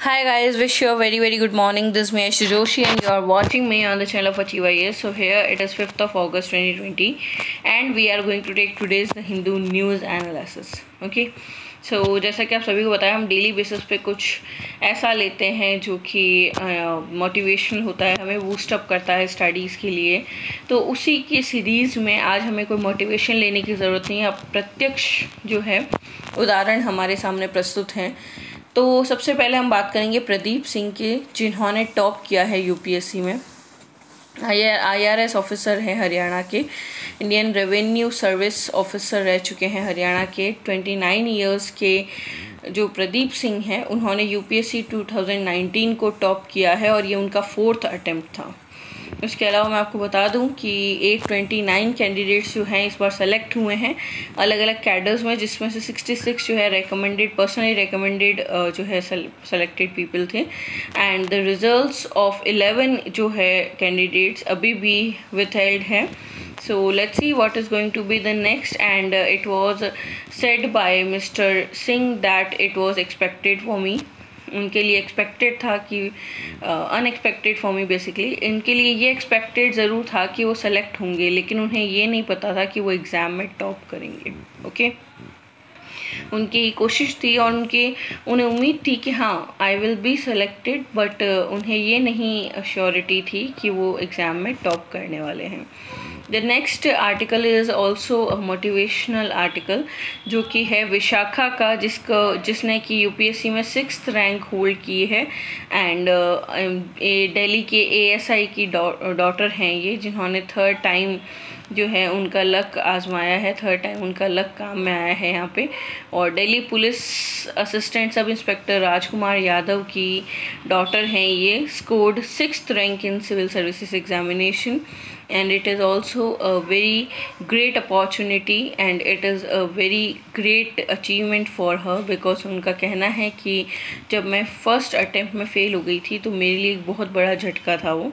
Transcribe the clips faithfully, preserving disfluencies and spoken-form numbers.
Hi guys, wish you a very very good morning. This is me Ayushi Joshi and you are watching me on the channel of H one B. So here it is fifth of August twenty twenty and we are going to take today's The Hindu news analysis. Okay, so जैसा कि आप सभी को बताया हम daily basis पे कुछ ऐसा लेते हैं जो कि मोटिवेशन होता है, हमें बूस्टअप करता है स्टडीज़ के लिए. तो उसी की सीरीज़ में आज हमें कोई मोटिवेशन लेने की ज़रूरत नहीं है. अब प्रत्यक्ष जो है उदाहरण हमारे सामने प्रस्तुत हैं. तो सबसे पहले हम बात करेंगे प्रदीप सिंह के, जिन्होंने टॉप किया है यूपीएससी में. आईआरएस ऑफिसर हैं हरियाणा के, इंडियन रेवेन्यू सर्विस ऑफिसर रह चुके हैं हरियाणा के. उनतीस इयर्स के जो प्रदीप सिंह हैं उन्होंने यूपीएससी दो हज़ार उन्नीस को टॉप किया है और ये उनका फोर्थ अटेम्प्ट था. उसके अलावा मैं आपको बता दूं कि आठ सौ उन्तीस कैंडिडेट्स जो हैं इस बार सेलेक्ट हुए हैं अलग अलग कैडर्स में, जिसमें से छियासठ जो है रेकमेंडेड पर्सनली रेकमेंडेड जो है सेलेक्टेड पीपल थे. एंड द रिजल्ट्स ऑफ ग्यारह जो है कैंडिडेट्स अभी भी विथहेल्ड हैं. So let's see what is going to be the next. And it was said by mister Singh that it was expected for me, उनके लिए एक्सपेक्टेड था कि अनएक्सपेक्टेड फॉर मी बेसिकली. इनके लिए ये एक्सपेक्टेड ज़रूर था कि वो सेलेक्ट होंगे, लेकिन उन्हें ये नहीं पता था कि वो एग्ज़ाम में टॉप करेंगे. Okay okay? उनकी कोशिश थी और उनके उन्हें उम्मीद थी कि हाँ I will be selected, but उन्हें ये नहीं श्योरिटी थी कि वो एग्ज़ाम में टॉप करने वाले हैं. The next article is also a motivational article जो कि है विशाखा का, जिसका जिसने कि यूपीएससी में सिक्स्थ रैंक होल्ड की है. एंड दिल्ली के एएसआई की डॉटर हैं ये, जिन्होंने थर्ड टाइम जो है उनका लक आजमाया है, थर्ड टाइम उनका लक काम में आया है यहाँ पे. और Delhi police assistant sub inspector Rajkumar Yadav की डॉटर हैं ये, scored sixth rank in civil services examination. And it is also a very great opportunity and it is a very great achievement for her because उनका कहना है कि जब मैं first attempt में fail हो गई थी तो मेरे लिए एक बहुत बड़ा झटका था वो,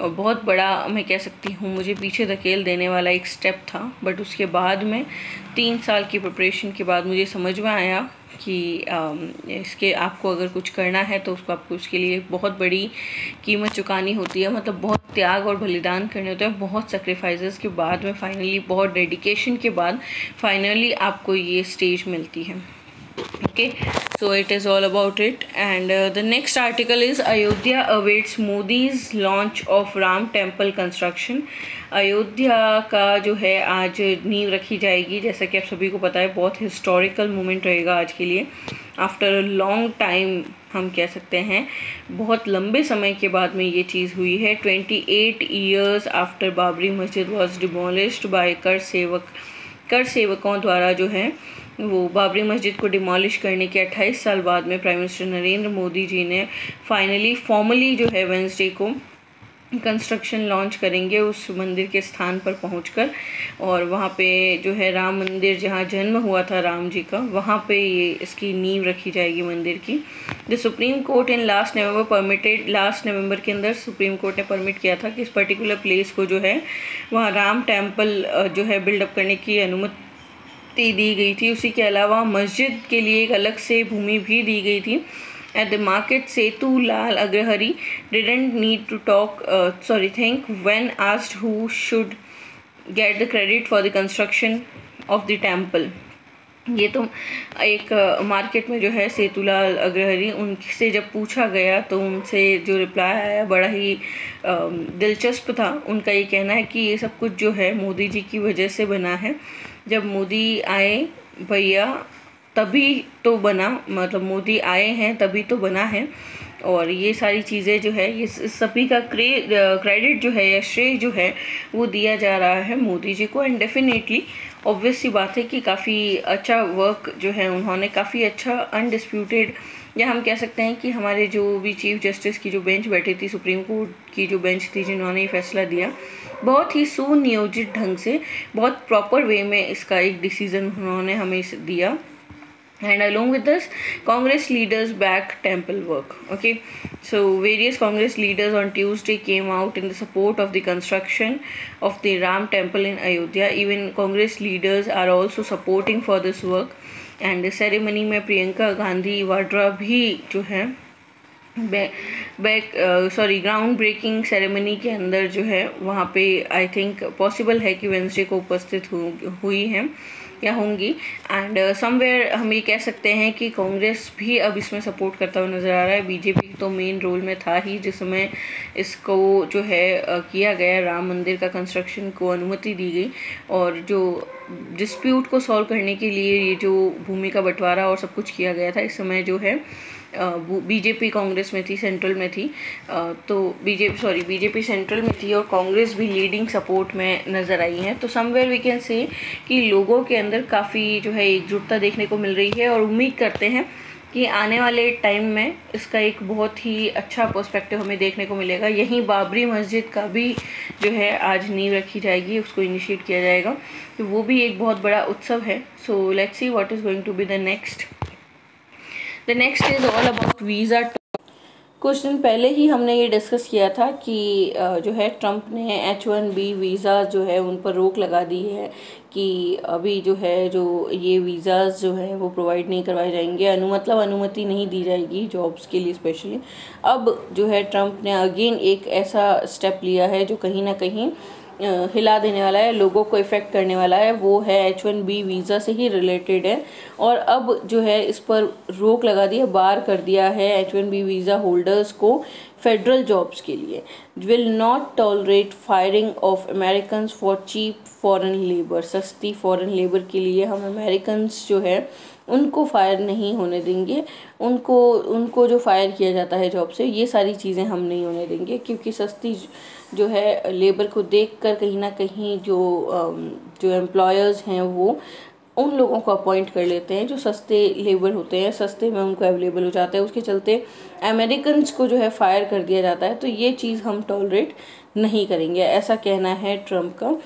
और बहुत बड़ा मैं कह सकती हूँ मुझे पीछे धकेल देने वाला एक step था. but उसके बाद में तीन साल की preparation के बाद मुझे समझ में आया कि इसके आपको अगर कुछ करना है तो उसको आपको उसके लिए बहुत बड़ी कीमत चुकानी होती है, मतलब बहुत त्याग और बलिदान करने होते हैं, बहुत सैक्रिफाइसेस के बाद में फाइनली, बहुत डेडिकेशन के बाद फाइनली आपको ये स्टेज मिलती है. Okay, so it is all about it. And the next article is Ayodhya awaits Modi's launch of Ram temple construction. Ayodhya का जो है आज नींव रखी जाएगी, जैसा कि आप सभी को पता है बहुत हिस्टोरिकल मोमेंट रहेगा आज के लिए. आफ्टर अ लॉन्ग टाइम हम कह सकते हैं बहुत लंबे समय के बाद में ये चीज़ हुई है. Twenty eight years after Babri Masjid was demolished bye कर सेवक कर सेवकों द्वारा जो है वो बाबरी मस्जिद को डिमोलिश करने के अट्ठाईस साल बाद में प्राइम मिनिस्टर नरेंद्र मोदी जी ने फाइनली फॉर्मली जो है वेंसडे को कंस्ट्रक्शन लॉन्च करेंगे उस मंदिर के स्थान पर पहुंचकर. और वहाँ पे जो है राम मंदिर जहाँ जन्म हुआ था राम जी का, वहाँ पे ये इसकी नींव रखी जाएगी मंदिर की. The supreme court in last November permitted last November के अंदर सुप्रीम कोर्ट ने परमिट किया था कि इस पर्टिकुलर प्लेस को जो है वहाँ राम टेम्पल जो है बिल्डअप करने की अनुमति दी गई थी. उसी के अलावा मस्जिद के लिए एक अलग से भूमि भी दी गई थी. At the market Setu Lal Agrahari didn't need to talk sorry think when asked who should get the credit for the construction of the temple. ये तो एक मार्केट में जो है सेतुलाल अग्रहरी, उनसे जब पूछा गया तो उनसे जो रिप्लाई आया बड़ा ही दिलचस्प था. उनका ये कहना है कि ये सब कुछ जो है मोदी जी की वजह से बना है, जब मोदी आए भैया तभी तो बना, मतलब मोदी आए हैं तभी तो बना है. और ये सारी चीज़ें जो है ये सभी का क्रेडिट जो है या श्रेय जो है वो दिया जा रहा है मोदी जी को. एंड डेफिनेटली ऑब्वियस सी बात है कि काफ़ी अच्छा वर्क जो है उन्होंने, काफ़ी अच्छा अनडिस्प्यूटेड, या हम कह सकते हैं कि हमारे जो भी चीफ जस्टिस की जो बेंच बैठी थी, सुप्रीम कोर्ट की जो बेंच थी जिन्होंने ये फैसला दिया, बहुत ही सुनियोजित ढंग से, बहुत प्रॉपर वे में इसका एक डिसीज़न उन्होंने हमें दिया. And along with this, Congress leaders back temple work. Okay, so various Congress leaders on Tuesday came out in the support of the construction of the Ram Temple in Ayodhya. Even Congress leaders are also supporting for this work. And the ceremony में प्रियंका गांधी वाड्रा भी जो है back sorry ground breaking ceremony के अंदर जो है वहाँ पे आई थिंक पॉसिबल है कि वेंसडे को उपस्थित हुई हैं या होंगी। एंड समवेयर हम ये कह सकते हैं कि कांग्रेस भी अब इसमें सपोर्ट करता हुआ नज़र आ रहा है। बीजेपी तो मेन रोल में था ही जिसमें इसको जो है uh, किया गया, राम मंदिर का कंस्ट्रक्शन को अनुमति दी गई और जो डिस्प्यूट को सॉल्व करने के लिए ये जो भूमि का बंटवारा और सब कुछ किया गया था, इस समय जो है बीजेपी कांग्रेस में थी, सेंट्रल में थी, तो बीजेपी सॉरी बीजेपी सेंट्रल में थी और कांग्रेस भी लीडिंग सपोर्ट में नज़र आई है। तो समवेयर वी कैन से कि लोगों के अंदर काफ़ी जो है एकजुटता देखने को मिल रही है और उम्मीद करते हैं कि आने वाले टाइम में इसका एक बहुत ही अच्छा पर्सपेक्टिव हमें देखने को मिलेगा। यहीं बाबरी मस्जिद का भी जो है आज नींव रखी जाएगी, उसको इनिशिएट किया जाएगा, तो वो भी एक बहुत बड़ा उत्सव है। So let's see what is going to be the next. The next is all about visa. कुछ दिन पहले ही हमने ये डिस्कस किया था कि जो है ट्रम्प ने एच वन बी वीज़ा जो है उन पर रोक लगा दी है कि अभी जो है जो ये वीज़ाज़ जो है वो प्रोवाइड नहीं करवाए जाएंगे, अनु मतलब अनुमति नहीं दी जाएगी जॉब्स के लिए स्पेशली। अब जो है ट्रम्प ने अगेन एक ऐसा स्टेप लिया है जो कहीं ना कहीं हिला देने वाला है, लोगों को इफ़ेक्ट करने वाला है, वो है एच वन बी वीज़ा से ही रिलेटेड है। और अब जो है इस पर रोक लगा दी है, बार कर दिया है H one B visa holders को फेडरल जॉब्स के लिए। Will not tolerate firing of Americans for cheap foreign labour. सस्ती फॉरेन लेबर के लिए हम अमेरिकन्स जो है उनको फायर नहीं होने देंगे, उनको उनको जो फायर किया जाता है जॉब से, ये सारी चीज़ें हम नहीं होने देंगे, क्योंकि सस्ती जो है लेबर को देखकर कहीं ना कहीं जो जो एम्प्लॉयर्स हैं वो उन लोगों को अपॉइंट कर लेते हैं जो सस्ते लेबर होते हैं, सस्ते में उनको अवेलेबल हो जाता है, उसके चलते अमेरिकन को जो है फायर कर दिया जाता है। तो ये चीज़ हम टॉलरेट नहीं करेंगे, ऐसा कहना है ट्रम्प का।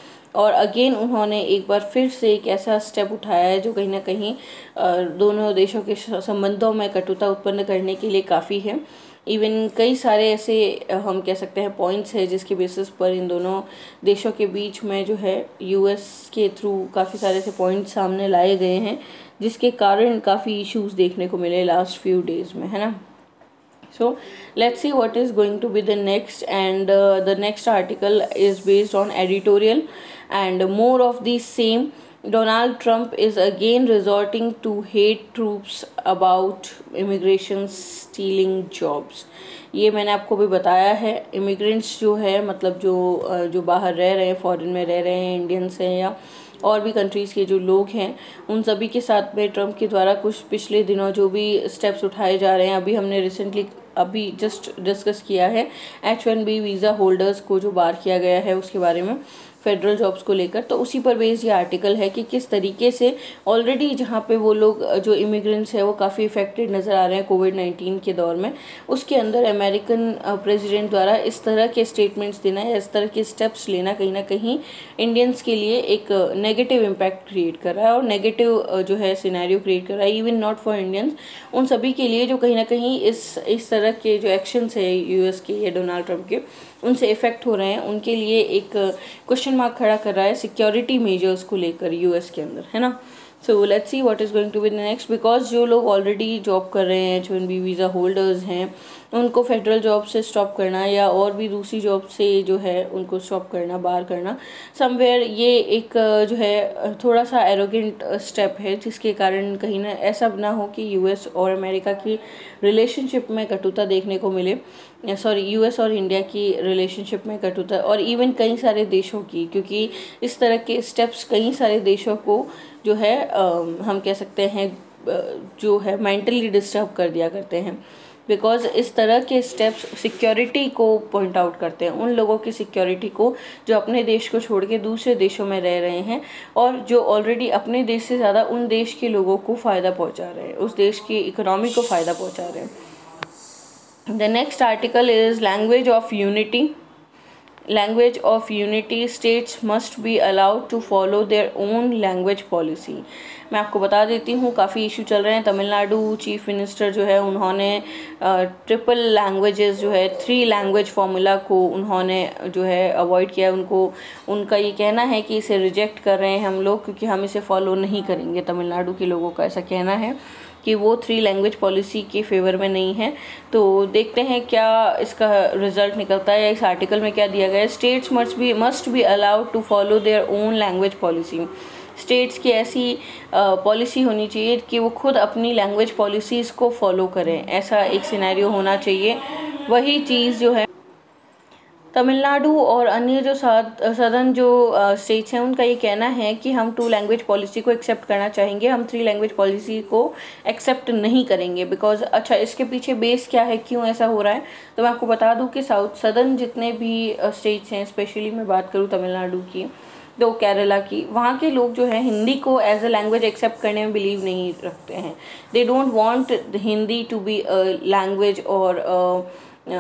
और अगेन उन्होंने एक बार फिर से एक ऐसा स्टेप उठाया है जो कहीं ना कहीं दोनों देशों के संबंधों में कटुता उत्पन्न करने के लिए काफ़ी है। इवन कई सारे ऐसे हम कह सकते हैं पॉइंट्स हैं जिसके बेसिस पर इन दोनों देशों के बीच में जो है यूएस के थ्रू काफ़ी सारे ऐसे पॉइंट्स सामने लाए गए हैं जिसके कारण काफ़ी इश्यूज़ देखने को मिले लास्ट फ्यू डेज़ में, है ना। So let's see what is going to be the next, and uh, the next article is based on editorial and more of the same. Donald Trump is again resorting to hate troops about immigration stealing jobs. ये मैंने आपको भी बताया है, immigrants जो है मतलब जो जो बाहर रह रहे हैं, फॉरेन में रह रहे हैं, इंडियंस हैं या और भी कंट्रीज़ के जो लोग हैं, उन सभी के साथ में ट्रम्प के द्वारा कुछ पिछले दिनों जो भी स्टेप्स उठाए जा रहे हैं, अभी हमने रिसेंटली अभी जस्ट डिस्कस किया है H one B visa holders को जो बार किया गया है उसके बारे में फेडरल जॉब्स को लेकर, तो उसी पर बेस्ड ये आर्टिकल है कि किस तरीके से ऑलरेडी जहाँ पे वो लोग जो इमिग्रेंट्स हैं वो काफ़ी इफेक्टेड नज़र आ रहे हैं कोविड नाइन्टीन के दौर में, उसके अंदर अमेरिकन प्रेसिडेंट द्वारा इस तरह के स्टेटमेंट्स देना या इस तरह के स्टेप्स लेना कहीं ना कहीं इंडियंस के लिए एक नेगेटिव इम्पैक्ट क्रिएट कर रहा है और नेगेटिव जो है सिनेरियो क्रिएट कर रहा है, इवन नॉट फॉर इंडियंस, उन सभी के लिए जो कहीं ना कहीं इस इस तरह के जो एक्शंस है यूएस के या डोनाल्ड ट्रम्प के उनसे इफेक्ट हो रहे हैं, उनके लिए एक क्वेश्चन मार्क खड़ा कर रहा है सिक्योरिटी मेजर्स को लेकर यूएस के अंदर, है ना। So let's see what is going to be the next, because जो लोग ऑलरेडी जॉब कर रहे हैं, जो एन बी वीज़ा होल्डर्स हैं, उनको फेडरल जॉब से स्टॉप करना या और भी दूसरी जॉब से जो है उनको स्टॉप करना, बाहर करना, समवेयर ये एक जो है थोड़ा सा एरोगेंट स्टेप है जिसके कारण कहीं ना ऐसा ना हो कि यूएस और अमेरिका की रिलेशनशिप में कटुता देखने को मिले, सॉरी यूएस और इंडिया की रिलेशनशिप में कटुता और इवन कई सारे देशों की, क्योंकि इस तरह के स्टेप्स कई सारे देशों को जो है हम कह सकते हैं जो है मेंटली डिस्टर्ब कर दिया करते हैं, बिकॉज इस तरह के स्टेप्स सिक्योरिटी को पॉइंट आउट करते हैं, उन लोगों की सिक्योरिटी को जो अपने देश को छोड़ के दूसरे देशों में रह रहे हैं और जो ऑलरेडी अपने देश से ज़्यादा उन देश के लोगों को फ़ायदा पहुंचा रहे हैं, उस देश की इकोनॉमी को फ़ायदा पहुंचा रहे हैं। The next article is language of unity. Language of unity, states must be allowed to follow their own language policy. मैं आपको बता देती हूँ काफ़ी इशू चल रहे हैं। तमिलनाडु चीफ मिनिस्टर जो है उन्होंने ट्रिपल लैंग्वेजेस जो है थ्री लैंग्वेज फार्मूला को उन्होंने जो है अवॉइड किया है, उनको उनका ये कहना है कि इसे रिजेक्ट कर रहे हैं हम लोग क्योंकि हम इसे फॉलो नहीं करेंगे, तमिलनाडु के लोगों का ऐसा कहना है। कि वो थ्री लैंग्वेज पॉलिसी के फेवर में नहीं है। तो देखते हैं क्या इसका रिजल्ट निकलता है। इस आर्टिकल में क्या दिया गया है, states must be must be allowed to follow their own language policy. States की ऐसी पॉलिसी होनी चाहिए कि वो खुद अपनी लैंग्वेज पॉलिसीज़ को फॉलो करें, ऐसा एक सिनेरियो होना चाहिए। वही चीज़ जो है तमिलनाडु और अन्य जो सदन जो स्टेट्स हैं उनका ये कहना है कि हम टू लैंग्वेज पॉलिसी को एक्सेप्ट करना चाहेंगे, हम थ्री लैंग्वेज पॉलिसी को एक्सेप्ट नहीं करेंगे। बिकॉज अच्छा इसके पीछे बेस क्या है, क्यों ऐसा हो रहा है, तो मैं आपको बता दूं कि साउथ सदन जितने भी स्टेट्स हैं, स्पेशली मैं बात करूं तमिलनाडु की, दो केरला की, वहाँ के लोग जो है हिंदी को एज अ लैंग्वेज एक्सेप्ट करने में बिलीव नहीं रखते हैं। They don't want Hindi to be a language और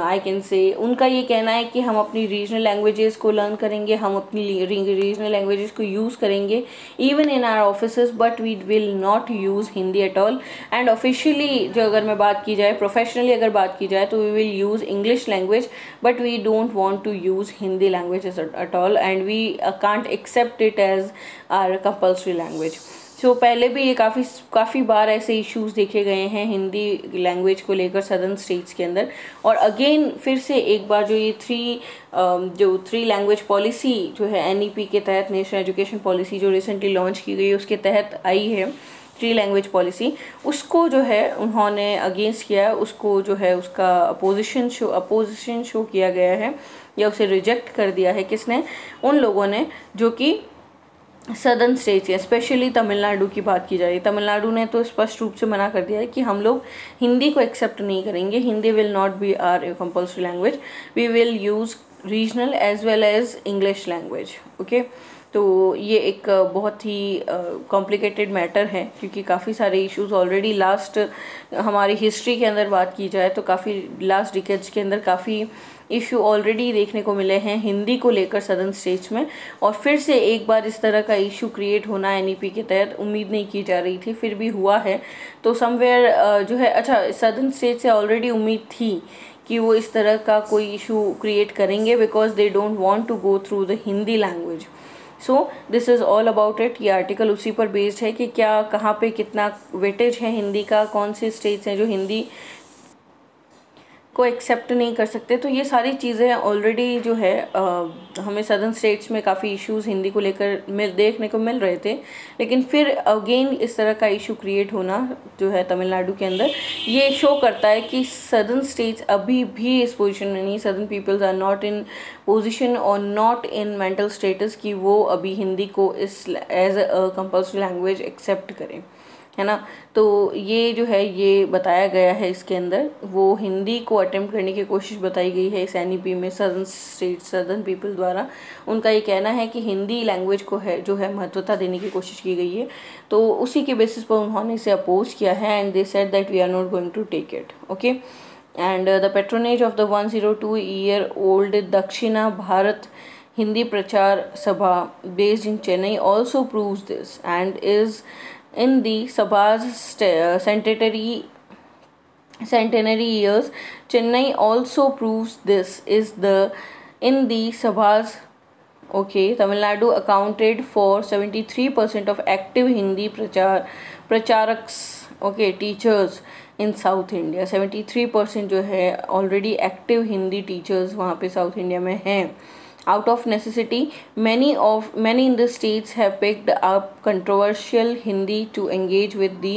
आई कैन से। उनका ये कहना है कि हम अपनी रीजनल लैंग्वेजेस को लर्न करेंगे, हम अपनी रीजनल लैंग्वेजेस को यूज़ करेंगे even in our offices, but we will not use Hindi at all. And officially जो अगर मैं बात की जाए, प्रोफेशनली अगर बात की जाए, तो we will use English language but we don't want to use Hindi language at all, and we can't accept it as our compulsory language. So पहले भी ये काफ़ी काफ़ी बार ऐसे इश्यूज़ देखे गए हैं हिंदी लैंग्वेज को लेकर सदर्न स्टेट्स के अंदर। और अगेन फिर से एक बार जो ये थ्री जो थ्री लैंग्वेज पॉलिसी जो है एन ई पी के तहत, नेशनल एजुकेशन पॉलिसी जो रिसेंटली लॉन्च की गई है उसके तहत आई है थ्री लैंग्वेज पॉलिसी, उसको जो है उन्होंने अगेंस्ट किया है, उसको जो है उसका अपोजिशन शो अपोजिशन शो किया गया है या उसे रिजेक्ट कर दिया है। किसने? उन लोगों ने जो कि सदर्न स्टेट्स है, स्पेशली तमिलनाडु की बात की जा रही है। तमिलनाडु ने तो स्पष्ट रूप से मना कर दिया है कि हम लोग हिंदी को एक्सेप्ट नहीं करेंगे, Hindi will not be our compulsory language, we will use regional as well as English language. Okay, तो ये एक बहुत ही कॉम्प्लिकेटेड मैटर है क्योंकि काफ़ी सारे इश्यूज़ ऑलरेडी लास्ट हमारी हिस्ट्री के अंदर बात की जाए तो काफ़ी लास्ट डिकेड्स के अंदर काफ़ी इशू ऑलरेडी देखने को मिले हैं हिंदी को लेकर सदर्न स्टेट्स में। और फिर से एक बार इस तरह का इशू क्रिएट होना एन ई पी के तहत उम्मीद नहीं की जा रही थी, फिर भी हुआ है। तो समवेयर जो है, अच्छा सदर्न स्टेट से ऑलरेडी उम्मीद थी कि वो इस तरह का कोई इशू क्रिएट करेंगे because they don't want to go through the Hindi language. So this is all about it. ये आर्टिकल उसी पर बेस्ड है कि क्या कहाँ पे कितना वेटेज है हिंदी का, कौन से स्टेट्स हैं जो हिंदी को एक्सेप्ट नहीं कर सकते। तो ये सारी चीज़ें ऑलरेडी जो है आ, हमें सदर्न स्टेट्स में काफ़ी इश्यूज हिंदी को लेकर मिल देखने को मिल रहे थे, लेकिन फिर अगेन इस तरह का इशू क्रिएट होना जो है तमिलनाडु के अंदर ये शो करता है कि सदर्न स्टेट्स अभी भी इस पोजीशन में नहीं, southern peoples are not in position और नॉट इन मेंटल स्टेटस कि वो अभी हिंदी को इस as a compulsory language accept करें, है ना। तो ये जो है ये बताया गया है इसके अंदर, वो हिंदी को अटेम्प्ट करने की कोशिश बताई गई है इस एन ई पी में सदर्न स्टेट सदर्न पीपल द्वारा। उनका ये कहना है कि हिंदी लैंग्वेज को है जो है महत्वता देने की कोशिश की गई है, तो उसी के बेसिस पर उन्होंने इसे अपोज किया है। And they said that we are not going to take it. Okay, and the patronage of the one zero two year old Dakshina Bharat Hindi Prachar Sabha based in Chennai also proves this and is in the Sabha's centenary centenary years. Chennai also proves this is the in the Sabha's okay Tamil Nadu accounted for seventy-three percent of active Hindi prachar pracharaks okay teachers in South India. Seventy three percent जो है already active Hindi teachers वहाँ पे south India में हैं। Out of necessity, many of many in the states have picked up controversial Hindi to engage with the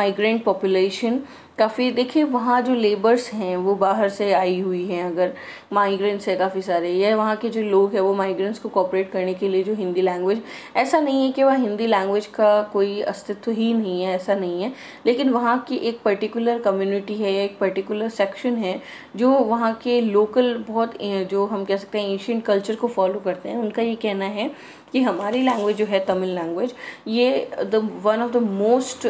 migrant population. काफ़ी देखिए वहाँ जो लेबर्स हैं वो बाहर से आई हुई हैं, अगर माइग्रेंट्स हैं काफ़ी सारे, ये वहाँ के जो लोग हैं वो माइग्रेंट्स को कॉपरेट करने के लिए जो हिंदी लैंग्वेज, ऐसा नहीं है कि वह हिंदी लैंग्वेज का कोई अस्तित्व ही नहीं है, ऐसा नहीं है, लेकिन वहाँ की एक पर्टिकुलर कम्युनिटी है, एक पर्टिकुलर सेक्शन है जो वहाँ के लोकल बहुत जो हम कह सकते हैं एशियन कल्चर को फॉलो करते हैं। उनका ये कहना है कि हमारी लैंग्वेज जो है तमिल लैंग्वेज ये the one of the most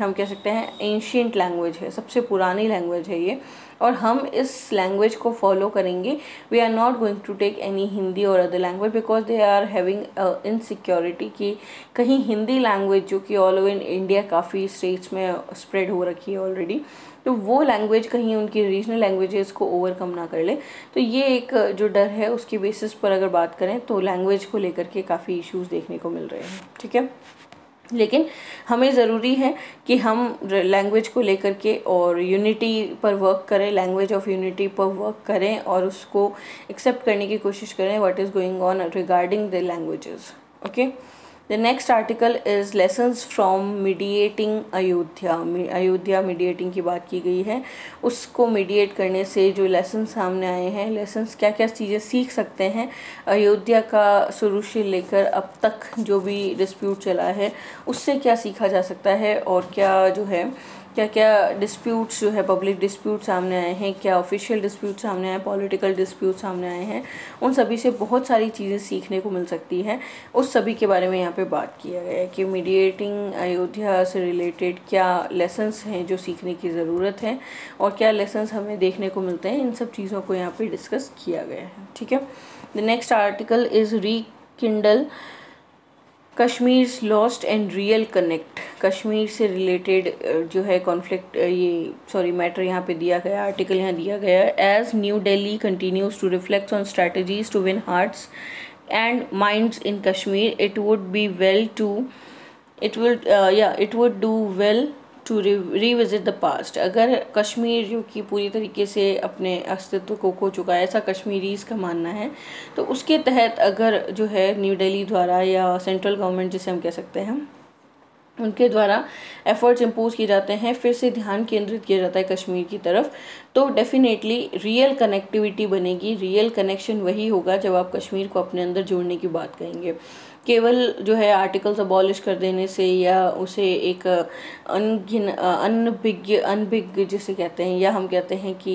हम कह सकते हैं एंशिएंट लैंग्वेज है, सबसे पुरानी लैंग्वेज है ये, और हम इस लैंग्वेज को फॉलो करेंगे। We are not going to take any Hindi और other language because they are having insecurity कि कहीं हिंदी लैंग्वेज जो कि ऑल ओवर इन इंडिया काफ़ी स्टेट्स में स्प्रेड हो रखी है ऑलरेडी, तो वो लैंग्वेज कहीं उनकी रीजनल लैंग्वेजेस को ओवरकम ना कर ले। तो ये एक जो डर है उसके बेसिस पर अगर बात करें तो लैंग्वेज को लेकर के काफ़ी इश्यूज़ देखने को मिल रहे हैं। ठीक है, लेकिन हमें ज़रूरी है कि हम लैंग्वेज को लेकर के और यूनिटी पर वर्क करें, लैंग्वेज ऑफ यूनिटी पर वर्क करें और उसको एक्सेप्ट करने की कोशिश करें what is going on regarding the languages. Okay, the next article is lessons from mediating Ayodhya. Ayodhya mediating की बात की गई है, उसको मीडिएट करने से जो लेसन सामने आए हैं, लेसन्स क्या क्या चीज़ें सीख सकते हैं अयोध्या का सुरूशी लेकर अब तक जो भी डिस्प्यूट चला है उससे क्या सीखा जा सकता है और क्या जो है क्या क्या डिस्प्यूट्स जो है पब्लिक डिस्प्यूट सामने आए हैं, क्या ऑफिशियल डिस्प्यूट सामने आए, पॉलिटिकल डिस्प्यूट सामने आए हैं, उन सभी से बहुत सारी चीज़ें सीखने को मिल सकती हैं. उस सभी के बारे में यहाँ पे बात किया गया है कि मीडिएटिंग अयोध्या से रिलेटेड क्या लेसन्स हैं जो सीखने की ज़रूरत है और क्या लेसन्स हमें देखने को मिलते हैं, इन सब चीज़ों को यहाँ पर डिस्कस किया गया है. ठीक है, the next article is rekindle Kashmir's lost and real connect. Kashmir से रिलेटेड जो है कॉन्फ्लिक्ट ये सॉरी मैटर यहाँ पे दिया गया, आर्टिकल यहाँ दिया गया है. As new Delhi continues to reflect on strategies to win hearts and minds in Kashmir it would be well to it would या it would do well to revisit the past. अगर कश्मीर जो कि पूरी तरीके से अपने अस्तित्व को खो चुका है, ऐसा कश्मीरीज़ का मानना है, तो उसके तहत अगर जो है न्यू दिल्ली द्वारा या सेंट्रल गवर्नमेंट जिसे हम कह सकते हैं उनके द्वारा एफर्ट्स इम्पोज किए जाते हैं, फिर से ध्यान केंद्रित किया जाता है कश्मीर की तरफ, तो डेफिनेटली रियल कनेक्टिविटी बनेगी. रियल कनेक्शन वही होगा जब आप कश्मीर को अपने अंदर जोड़ने की बात कहेंगे. केवल जो है आर्टिकल्स अबॉलिश कर देने से या उसे एक अनगिन अनभिज्ञ अनभिज्ञ जिसे कहते हैं या हम कहते हैं कि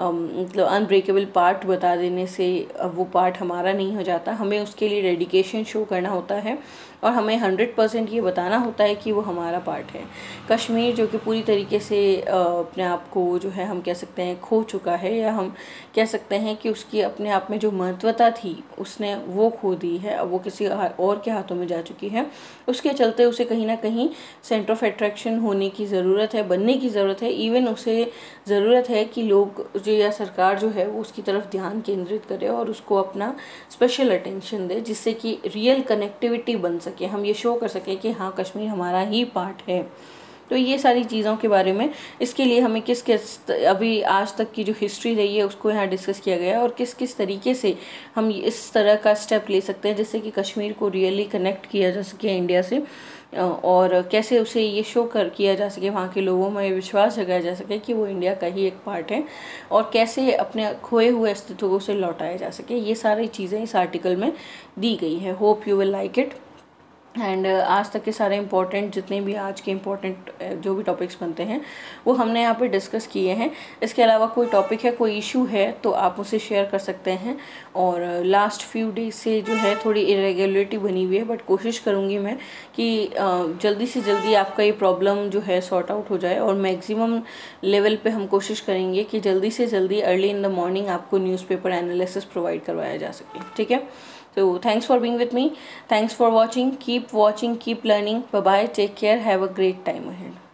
मतलब अनब्रेकेबल पार्ट बता देने से वो पार्ट हमारा नहीं हो जाता. हमें उसके लिए डेडिकेशन शो करना होता है और हमें हंड्रेड परसेंट ये बताना होता है कि वो हमारा पार्ट है. कश्मीर जो कि पूरी तरीके से अपने आप को जो है हम कह सकते हैं खो चुका है या हम कह सकते हैं कि उसकी अपने आप में जो महत्वता थी उसने वो खो दी है, अब वो किसी और के हाथों में जा चुकी है. उसके चलते उसे कहीं ना कहीं सेंटर ऑफ अट्रैक्शन होने की ज़रूरत है, बनने की ज़रूरत है. इवन उसे ज़रूरत है कि लोग जो या सरकार जो है वो उसकी तरफ ध्यान केंद्रित करे और उसको अपना स्पेशल अटेंशन दे जिससे कि रियल कनेक्टिविटी बन सके, हम ये शो कर सकें कि हाँ कश्मीर हमारा ही पार्ट है. तो ये सारी चीज़ों के बारे में, इसके लिए हमें किस किस अभी आज तक की जो हिस्ट्री रही है उसको यहाँ डिस्कस किया गया है और किस किस तरीके से हम इस तरह का स्टेप ले सकते हैं जिससे कि कश्मीर को रियली कनेक्ट किया जा सके इंडिया से और कैसे उसे ये शो कर किया जा सके, वहाँ के लोगों में विश्वास जगाया जा सके कि वो इंडिया का ही एक पार्ट है और कैसे अपने खोए हुए अस्तित्व को से लौटाया जा सके. ये सारी चीज़ें इस आर्टिकल में दी गई है. Hope you will like it. And uh, आज तक के सारे इंपॉर्टेंट जितने भी आज के इम्पॉर्टेंट जो भी टॉपिक्स बनते हैं वो हमने यहाँ पे डिस्कस किए हैं. इसके अलावा कोई टॉपिक है, कोई इशू है तो आप उसे शेयर कर सकते हैं. और लास्ट फ्यू डेज से जो है थोड़ी इरेगुलरिटी बनी हुई है, बट कोशिश करूँगी मैं कि uh, जल्दी से जल्दी आपका ये प्रॉब्लम जो है सॉर्ट आउट हो जाए और मैक्सिमम लेवल पर हम कोशिश करेंगे कि जल्दी से जल्दी अर्ली इन द मॉर्निंग आपको न्यूज़पेपर एनालिसिस प्रोवाइड करवाया जा सके. ठीक है, so thanks for being with me, thanks for watching, keep watching, keep learning, bye bye, take care, have a great time ahead.